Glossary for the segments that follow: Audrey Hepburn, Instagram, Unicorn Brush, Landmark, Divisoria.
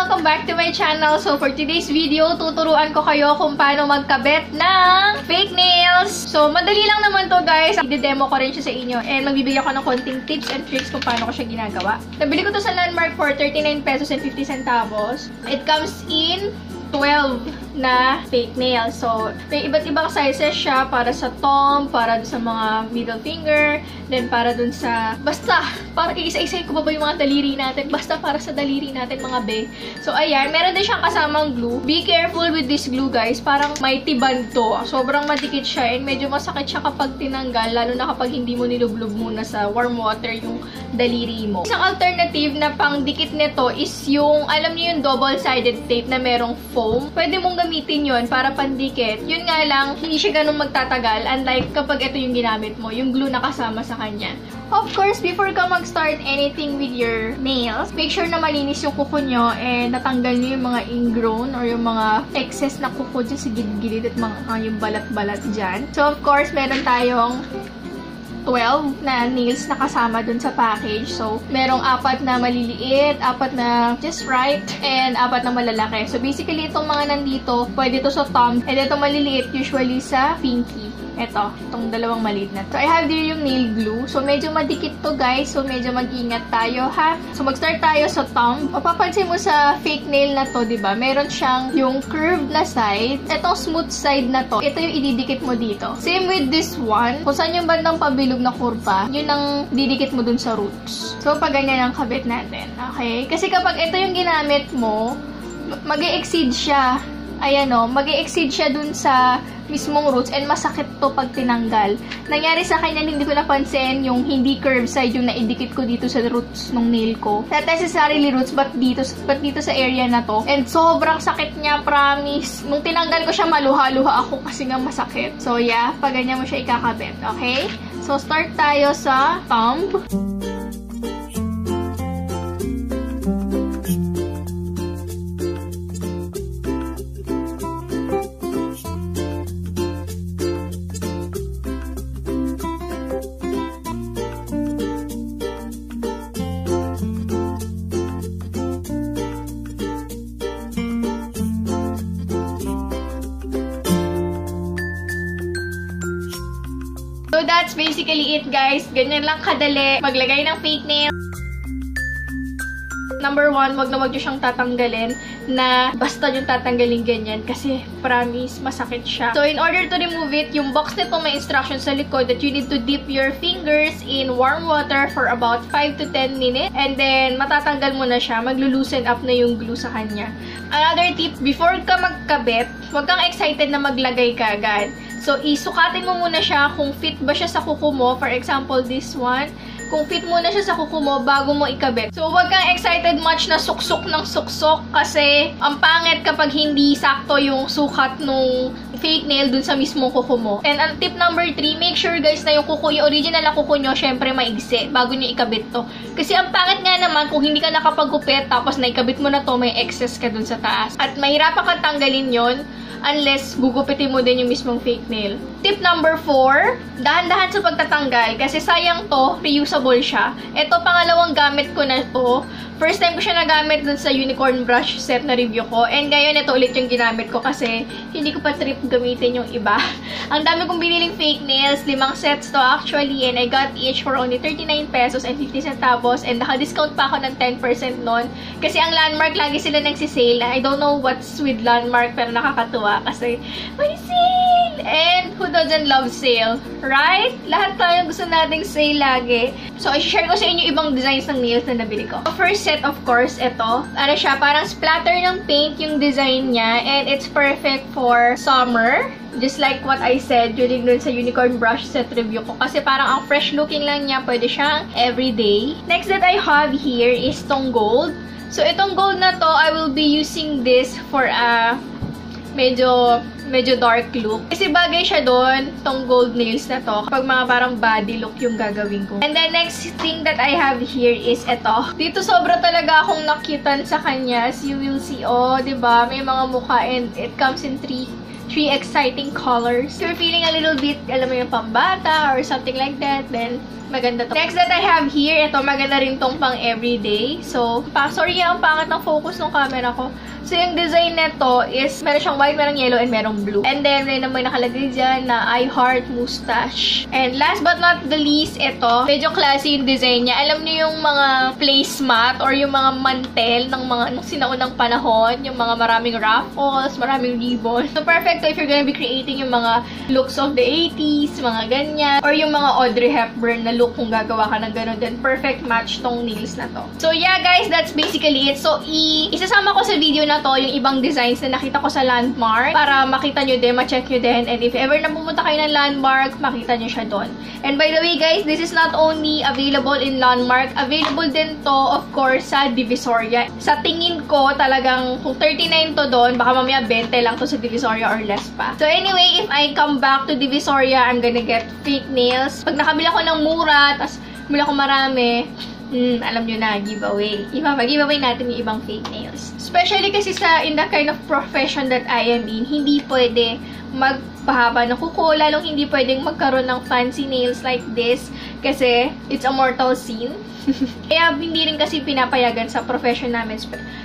Welcome back to my channel. So for today's video, tuturuan ko kayo kung paano magkabit ng fake nails. So madali lang naman to, guys. I-demo ko rin siya sa inyo and magbibigay ako ng konting tips and tricks kung paano ko siya ginagawa. Nabili ko to sa Landmark for 39 pesos and 50 centavos. It comes in 12 na fake nails. So, may iba't ibang sizes siya para sa thumb, para sa mga middle finger, then para dun sa... Basta! Para iisa-isa ko ba yung mga daliri natin? Basta para sa daliri natin, mga be. So, ayan. Meron din siyang kasamang glue. Be careful with this glue, guys. Parang mighty band to. Sobrang madikit siya and medyo masakit siya kapag tinanggal, lalo na kapag hindi mo nilublog muna sa warm water yung daliri mo. Isang alternative na pangdikit nito is yung, alam niyo yung double-sided tape na merong foam. Pwede mong gamitin yun para pandikit. Yun nga lang, hindi siya ganun magtatagal unlike kapag ito yung ginamit mo, yung glue na kasama sa kanya. Of course, before ka mag-start anything with your nails, make sure na malinis yung kuko nyo and natanggal nyo yung mga ingrown or yung mga excess na kuko dyan sa gilid-gilid at mga, yung balat-balat dyan. So, of course, meron tayong 12 na nails na kasama dun sa package. So, merong 4 na maliliit, 4 na just right, and 4 na malalaki. So, basically, itong mga nandito, pwede to sa thumb, and itong maliliit, usually sa pinky. Eto, itong dalawang maliit na. So, I have here yung nail glue. So, medyo madikit to, guys. So, medyo mag-ingat tayo, ha? So, mag-start tayo sa thumb. Mapapansin mo sa fake nail na to, diba? Meron siyang yung curved na side. Etong smooth side na to, ito yung ididikit mo dito. Same with this one. Kung saan yung bandang pabilog na kurba, yun ang didikit mo dun sa roots. So, pag ganyan ang kabit natin. Okay? Kasi kapag ito yung ginamit mo, mag-e-exceed siya. Ayan o, mag-e-exceed siya dun sa mismong roots and masakit to pag tinanggal. Nangyari sa akin yan, hindi ko napansin yung hindi curve side yung naidikit ko dito sa roots nung nail ko. Not necessarily roots, but dito sa area na to. And sobrang sakit niya, promise. Nung tinanggal ko siya, maluha-luha ako kasi nga masakit. So yeah, pag ganyan mo siya ikakabit, okay? So start tayo sa thumb. So that's basically it, guys. Ganyan lang kadali maglagay ng fake nail. Number 1, wag na wag nyo siyang tatanggalin na basta yung tatanggalin ganyan kasi promise, masakit siya. So in order to remove it, yung box nito may instructions sa likod that you need to dip your fingers in warm water for about 5 to 10 minutes and then matatanggal mo na siya. Maglulusen up na yung glue sa kanya. Another tip, before ka magkabit, wag kang excited na maglagay ka agad. So, isukatin mo muna siya kung fit ba siya sa kuko mo. For example, this one. Kung fit muna siya sa kuko mo bago mo ikabit. So, huwag kang excited much na suksok ng suksok kasi ang pangit kapag hindi sakto yung sukat nung fake nail dun sa mismong kuko mo. And ang tip number 3, make sure, guys, na yung kuko, yung original na kuko nyo, syempre maigsi bago nyo ikabit to. Kasi ang pangit nga naman kung hindi ka nakapagupit tapos naikabit mo na to, may excess ka dun sa taas. At mahirapan kang tanggalin yon unless gugupitin mo din yung mismong fake nail. Tip number 4, dahan-dahan sa pagtatanggal kasi sayang to, reusable siya. Ito, pangalawang gamit ko na to. First time ko siya nagamit dun sa Unicorn Brush set na review ko. And ngayon, ito ulit yung ginamit ko kasi hindi ko pa trip gamitin yung iba. Ang dami kong biniling fake nails. 5 sets to actually. And I got each for only 39 pesos and 50 centavos. And naka-discount pa ako ng 10% nun. Kasi ang Landmark, lagi sila nagsisale. I don't know what's with Landmark pero nakakatuwa kasi may sale! And who doesn't love sale? Right? Lahat tayo gusto nating sale lagi. So, i-share ko sa inyo ibang designs ng nails na nabili ko. First, of course, ito. Ano siya, parang splatter ng paint yung design niya and it's perfect for summer. Just like what I said during dun sa Unicorn Brush set review ko. Kasi parang ang fresh looking lang niya. Pwede siyang everyday. Next that I have here is tong gold. So, itong gold na to, I will be using this for a medyo dark look. Kasi bagay siya doon, tong gold nails na to. Kapag mga parang body look yung gagawin ko. And the next thing that I have here is eto. Dito sobra talaga akong nakitan sa kanya. As you will see, oh, diba? May mga mukha and it comes in three exciting colors. If you're feeling a little bit, alam mo yung pambata or something like that, then Maganda to. Next that I have here, ito, maganda rin tong pang everyday. So, sorry nga, ang pangat ng focus ng camera ko. So, yung design neto is, meron siyang white, merong yellow, and merong blue. And then, may nakalagay dyan na I Heart Mustache. And last but not the least, ito, medyo classy yung design niya. Alam niyo yung mga placemat or yung mga mantel ng mga nung sinaunang panahon, yung mga maraming raffles, maraming ribbon. So, perfect if you're gonna be creating yung mga looks of the 80s, mga ganyan. Or yung mga Audrey Hepburn na look kung gagawa ka ng ganun. Then, perfect match tong nails na to. So, yeah, guys, that's basically it. So, isasama ko sa video na to yung ibang designs na nakita ko sa Landmark para makita nyo din, ma-check nyo din, and if ever na pumunta kayo ng Landmark, makita nyo siya doon. And by the way, guys, this is not only available in Landmark, available din to, of course, sa Divisoria. Sa tingin ko, talagang kung 39 to doon, baka mamaya 20 lang to sa Divisoria or less pa. So anyway, if I come back to Divisoria, I'm gonna get fake nails. Pag nakabila ko ng mura, tas bumila ko marami, alam nyo na, giveaway. Mag-giveaway natin yung ibang fake nails. Especially kasi sa, in the kind of profession that I am in, hindi pwede magpahaba ng kuko, lalong hindi pwedeng magkaroon ng fancy nails like this kasi it's a mortal sin. Kaya hindi rin kasi pinapayagan sa profession namin.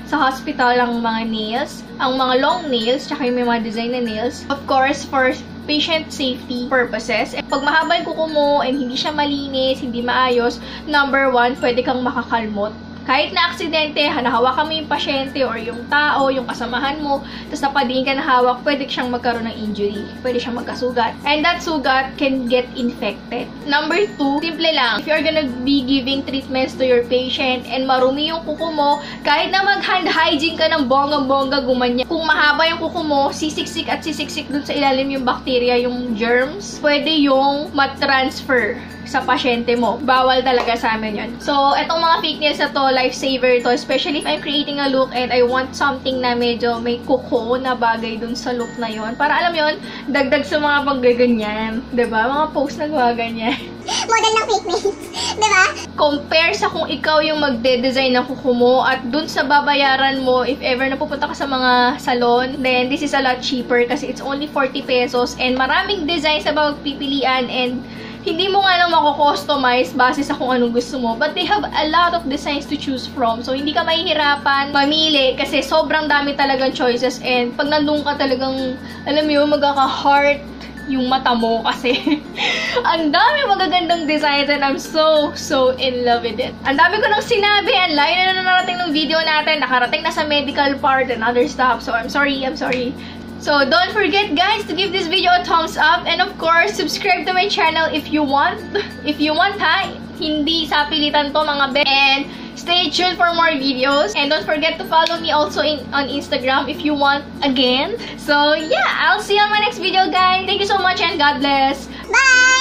Sa hospital ang mga nails, ang mga long nails, tsaka yung mga design na nails. Of course, for patient safety purposes. And pag mahaba yung kuko mo and hindi siya malinis, hindi maayos, number one, pwede kang makakalmot. Kahit na aksidente, hanahawakan mo yung pasyente or yung tao, yung kasamahan mo, tapos napadingin ka na hawak, pwede siyang magkaroon ng injury. Pwede siyang magkasugat. And that sugat can get infected. Number two, simple lang. If you're gonna be giving treatments to your patient and marumi yung kuko mo, kahit na mag-hand hygiene ka ng bongga-bongga gumanya, kung mahaba yung kuko mo, sisiksik at sisiksik dun sa ilalim yung bacteria, yung germs, pwede yung matransfer sa pasyente mo. Bawal talaga sa amin yun. So, etong mga fake nails na to, lifesaver to. Especially if I'm creating a look and I want something na medyo may kuko na bagay dun sa look na yon. Para alam yon, dagdag sa mga paggaganyan. Diba? Mga post na gawaganyan. Model ng fake nails. Diba? Compare sa kung ikaw yung magde-design ng kuko mo at dun sa babayaran mo if ever napupunta ka sa mga salon, then this is a lot cheaper kasi it's only 40 pesos and maraming designs na magpipilian and hindi mo nga lang mako-customize base sa kung anong gusto mo. But they have a lot of designs to choose from. So, hindi ka mahihirapan mamili kasi sobrang dami talagang choices. And pag nandun ka talagang, alam mo yun, magkaka-heart yung mata mo kasi ang dami magagandang designs and I'm so in love with it. Ang dami ko nang sinabi and layo na narating ng video natin. Nakarating na sa medical part and other stuff. So, I'm sorry. So, don't forget, guys, to give this video a thumbs up. And, of course, subscribe to my channel if you want. If you want, ha? Hindi sa pilitan to, mga be. And stay tuned for more videos. And don't forget to follow me also on Instagram if you want again. So, yeah, I'll see you on my next video, guys. Thank you so much and God bless. Bye!